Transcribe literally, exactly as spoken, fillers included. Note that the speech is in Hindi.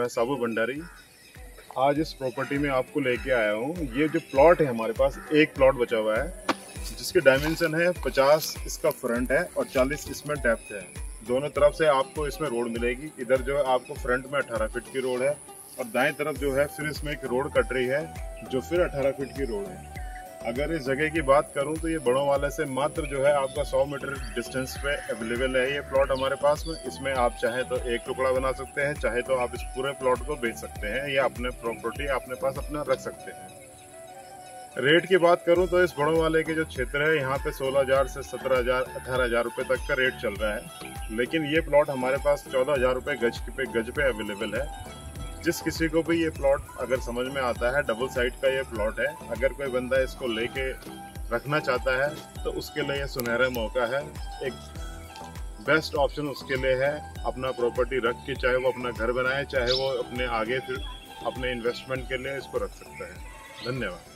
मैं साबू भंडारी आज इस प्रॉपर्टी में आपको लेके आया हूँ। ये जो प्लॉट है हमारे पास, एक प्लॉट बचा हुआ है जिसके डायमेंशन है पचास इसका फ्रंट है और चालीस इसमें डेप्थ है। दोनों तरफ से आपको इसमें रोड मिलेगी। इधर जो है आपको फ्रंट में अठारह फीट की रोड है और दाएं तरफ जो है फिर इसमें एक रोड कट रही है जो फिर अठारह फीट की रोड है। अगर इस जगह की बात करूं तो ये बड़ों वाले से मात्र जो है आपका सौ मीटर डिस्टेंस पे अवेलेबल है ये प्लॉट हमारे पास में। इसमें आप चाहे तो एक टुकड़ा बना सकते हैं, चाहे तो आप इस पूरे प्लॉट को बेच सकते हैं या अपने प्रॉपर्टी अपने पास अपना रख सकते हैं। रेट की बात करूं तो इस बड़ों वाले के जो क्षेत्र है यहाँ पे सोलह हज़ार से सत्रह हज़ार, अठारह हज़ार रुपये तक का रेट चल रहा है, लेकिन ये प्लॉट हमारे पास चौदह हज़ार रुपये गज पे गज पे अवेलेबल है। जिस किसी को भी ये प्लॉट अगर समझ में आता है, डबल साइड का ये प्लॉट है, अगर कोई बंदा इसको लेके रखना चाहता है तो उसके लिए ये सुनहरा मौका है। एक बेस्ट ऑप्शन उसके लिए है अपना प्रॉपर्टी रख के, चाहे वो अपना घर बनाए, चाहे वो अपने आगे फिर अपने इन्वेस्टमेंट के लिए इसको रख सकता है। धन्यवाद।